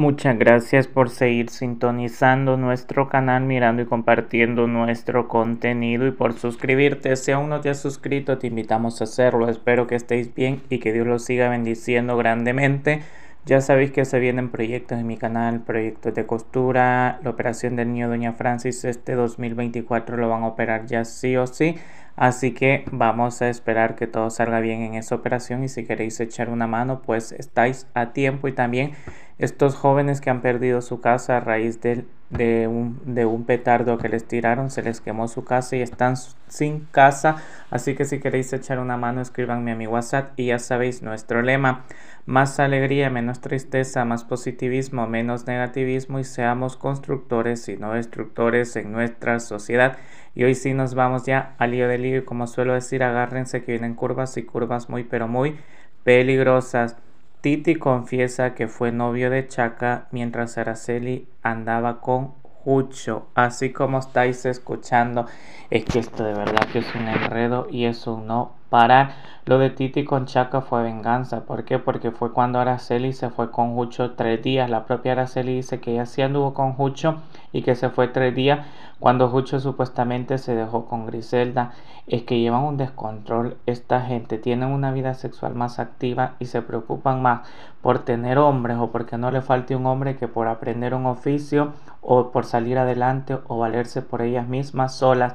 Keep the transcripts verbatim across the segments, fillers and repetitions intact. Muchas gracias por seguir sintonizando nuestro canal, mirando y compartiendo nuestro contenido y por suscribirte. Si aún no te has suscrito, te invitamos a hacerlo. Espero que estéis bien y que Dios los siga bendiciendo grandemente. Ya sabéis que se vienen proyectos en mi canal, proyectos de costura, la operación del niño Doña Francis este dos mil veinticuatro lo van a operar ya sí o sí. Así que vamos a esperar que todo salga bien en esa operación y si queréis echar una mano, pues estáis a tiempo. Y también estos jóvenes que han perdido su casa a raíz de, de, un, de un petardo que les tiraron, se les quemó su casa y están sin casa. Así que si queréis echar una mano, escríbanme a mi WhatsApp y ya sabéis nuestro lema. Más alegría, menos tristeza, más positivismo, menos negativismo y seamos constructores y no destructores en nuestra sociedad. Y hoy sí nos vamos ya al lío del lío y como suelo decir, agárrense que vienen curvas y curvas muy pero muy peligrosas. Titi confiesa que fue novio de Chaca mientras Araceli andaba con Jucho, así como estáis escuchando. Es que esto de verdad que es un enredo y es un no parar. Lo de Titi con Chaca fue venganza. ¿Por qué? Porque fue cuando Araceli se fue con Jucho tres días. La propia Araceli dice que ella sí anduvo con Jucho y que se fue tres días cuando Jucho supuestamente se dejó con Griselda. Es que llevan un descontrol esta gente, tienen una vida sexual más activa y se preocupan más por tener hombres o porque no le falte un hombre que por aprender un oficio o por salir adelante o valerse por ellas mismas solas.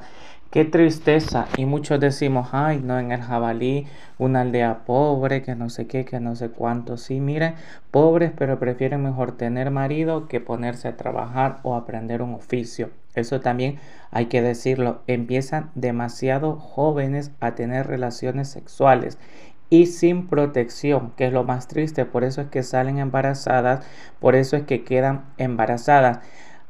Qué tristeza. Y muchos decimos, ay no, en el jabalí, una aldea pobre, que no sé qué, que no sé cuánto. Sí, miren, pobres, pero prefieren mejor tener marido que ponerse a trabajar o aprender un oficio. Eso también hay que decirlo, empiezan demasiado jóvenes a tener relaciones sexuales y sin protección, que es lo más triste. Por eso es que salen embarazadas, por eso es que quedan embarazadas.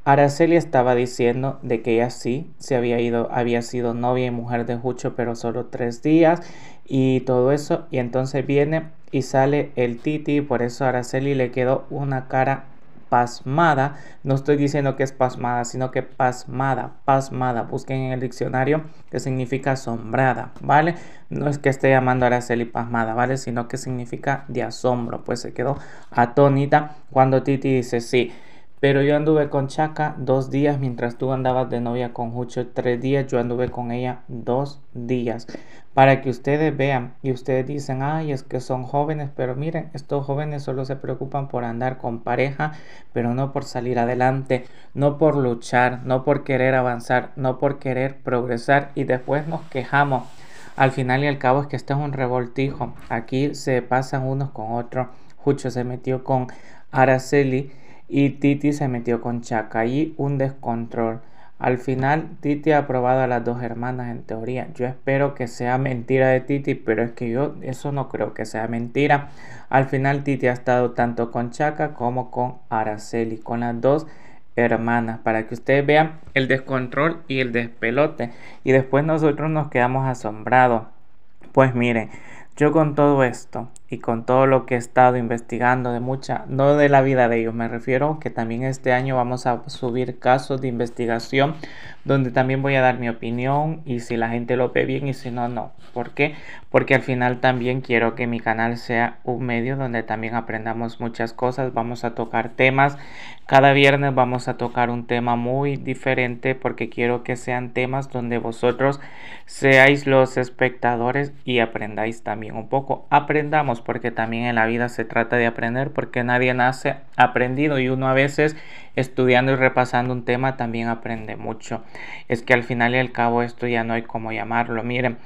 Araceli estaba diciendo de que ella sí se había ido, había sido novia y mujer de Jucho, pero solo tres días y todo eso. Y entonces viene y sale el Titi, por eso a Araceli le quedó una cara pasmada. No estoy diciendo que es pasmada, sino que pasmada, pasmada. Busquen en el diccionario que significa asombrada, ¿vale? No es que esté llamando a Araceli pasmada, ¿vale? Sino que significa de asombro. Pues se quedó atónita cuando Titi dice sí. Pero yo anduve con Chaca dos días mientras tú andabas de novia con Jucho tres días. Yo anduve con ella dos días. Para que ustedes vean y ustedes dicen, ay, es que son jóvenes. Pero miren, estos jóvenes solo se preocupan por andar con pareja, pero no por salir adelante, no por luchar, no por querer avanzar, no por querer progresar. Y después nos quejamos. Al final y al cabo es que esto es un revoltijo. Aquí se pasan unos con otros. Jucho se metió con Araceli y Titi se metió con Chaca y un descontrol. Al final Titi ha probado a las dos hermanas en teoría. Yo espero que sea mentira de Titi, pero es que yo eso no creo que sea mentira. Al final Titi ha estado tanto con Chaca como con Araceli, con las dos hermanas, para que ustedes vean el descontrol y el despelote. Y después nosotros nos quedamos asombrados. Pues miren, yo con todo esto y con todo lo que he estado investigando de mucha, no de la vida de ellos, me refiero que también este año vamos a subir casos de investigación donde también voy a dar mi opinión y si la gente lo ve bien y si no, no. ¿Por qué? Porque al final también quiero que mi canal sea un medio donde también aprendamos muchas cosas. Vamos a tocar temas, cada viernes vamos a tocar un tema muy diferente porque quiero que sean temas donde vosotros seáis los espectadores y aprendáis también un poco, aprendamos, porque también en la vida se trata de aprender, porque nadie nace aprendido y uno a veces estudiando y repasando un tema también aprende mucho. Es que al final y al cabo esto ya no hay como llamarlo. Miren,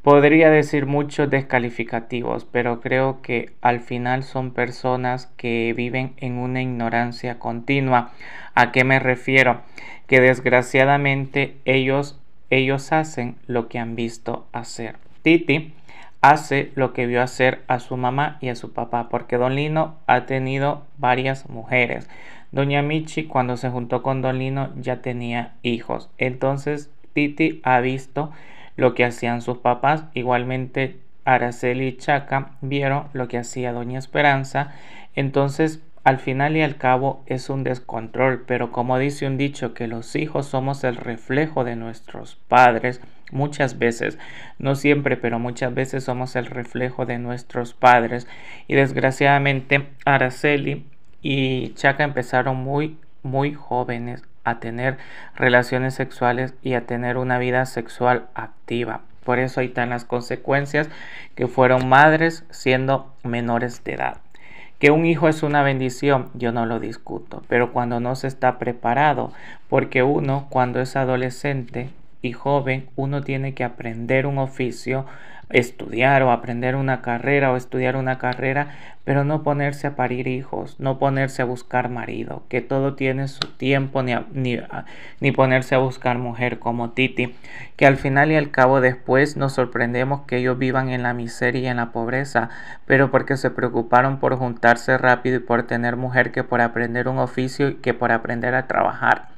podría decir muchos descalificativos, pero creo que al final son personas que viven en una ignorancia continua. ¿A qué me refiero? Que desgraciadamente ellos, ellos hacen lo que han visto hacer. Titi hace lo que vio hacer a su mamá y a su papá, porque Don Lino ha tenido varias mujeres. Doña Michi, cuando se juntó con Don Lino, ya tenía hijos. Entonces Titi ha visto lo que hacían sus papás. Igualmente Araceli y Chaca vieron lo que hacía Doña Esperanza. Entonces al final y al cabo es un descontrol, pero como dice un dicho, que los hijos somos el reflejo de nuestros padres. Muchas veces, no siempre, pero muchas veces somos el reflejo de nuestros padres. Y desgraciadamente Araceli y Chaca empezaron muy, muy jóvenes a tener relaciones sexuales y a tener una vida sexual activa. Por eso ahí están las consecuencias, que fueron madres siendo menores de edad. Que un hijo es una bendición, yo no lo discuto, pero cuando no se está preparado, porque uno cuando es adolescente y joven, uno tiene que aprender un oficio, estudiar o aprender una carrera o estudiar una carrera, pero no ponerse a parir hijos, no ponerse a buscar marido, que todo tiene su tiempo, ni, a, ni, a, ni ponerse a buscar mujer como Titi, que al final y al cabo después nos sorprendemos que ellos vivan en la miseria y en la pobreza, pero porque se preocuparon por juntarse rápido y por tener mujer, que por aprender un oficio y que por aprender a trabajar.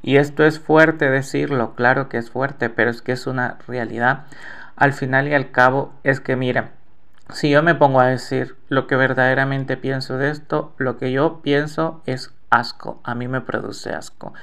Y esto es fuerte decirlo, claro que es fuerte, pero es que es una realidad. Al final y al cabo es que, mira, si yo me pongo a decir lo que verdaderamente pienso de esto, lo que yo pienso es asco. A mí me produce asco.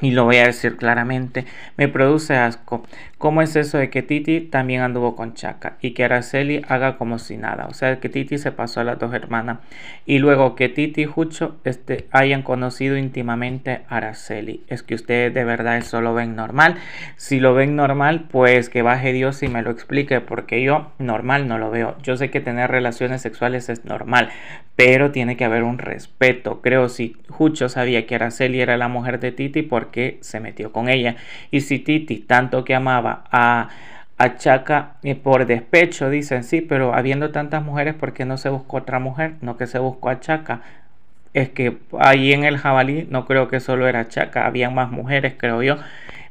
Y lo voy a decir claramente, me produce asco. ¿Cómo es eso de que Titi también anduvo con Chaca y que Araceli haga como si nada? O sea, que Titi se pasó a las dos hermanas. Y luego que Titi y Jucho este, hayan conocido íntimamente a Araceli. Es que ustedes de verdad eso lo ven normal. Si lo ven normal, pues que baje Dios y me lo explique, porque yo normal no lo veo. Yo sé que tener relaciones sexuales es normal, pero tiene que haber un respeto. Creo, si Jucho sabía que Araceli era la mujer de Titi, ¿por qué se metió con ella? Y si Titi, tanto que amaba a, a Chaca, por despecho, dicen, sí, pero habiendo tantas mujeres, ¿por qué no se buscó otra mujer? No, que se buscó a Chaca. Es que ahí en el jabalí no creo que solo era Chaca, habían más mujeres, creo yo.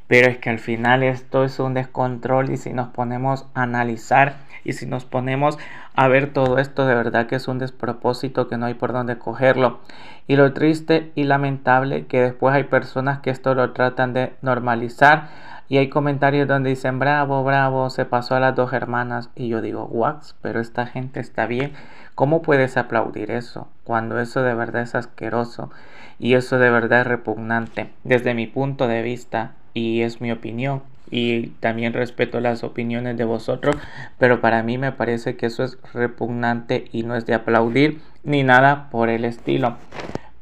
Pero es que al final esto es un descontrol, y si nos ponemos a analizar y si nos ponemos a ver todo esto, de verdad que es un despropósito que no hay por dónde cogerlo. Y lo triste y lamentable que después hay personas que esto lo tratan de normalizar, y hay comentarios donde dicen, bravo, bravo, se pasó a las dos hermanas, y yo digo, guax, pero esta gente está bien. ¿Cómo puedes aplaudir eso cuando eso de verdad es asqueroso y eso de verdad es repugnante desde mi punto de vista? Y es mi opinión, y también respeto las opiniones de vosotros, pero para mí me parece que eso es repugnante y no es de aplaudir ni nada por el estilo.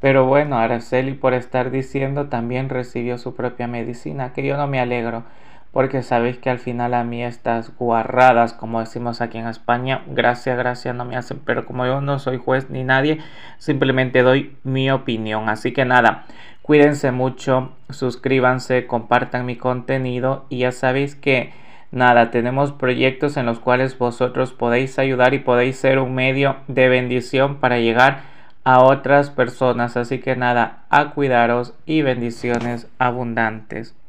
Pero bueno, Araceli, por estar diciendo, también recibió su propia medicina, que yo no me alegro, porque sabéis que al final a mí estas guarradas, como decimos aquí en España, gracias, gracias, no me hacen, pero como yo no soy juez ni nadie, simplemente doy mi opinión. Así que nada, cuídense mucho, suscríbanse, compartan mi contenido, y ya sabéis que nada, tenemos proyectos en los cuales vosotros podéis ayudar y podéis ser un medio de bendición para llegar a otras personas. Así que nada, a cuidaros y bendiciones abundantes.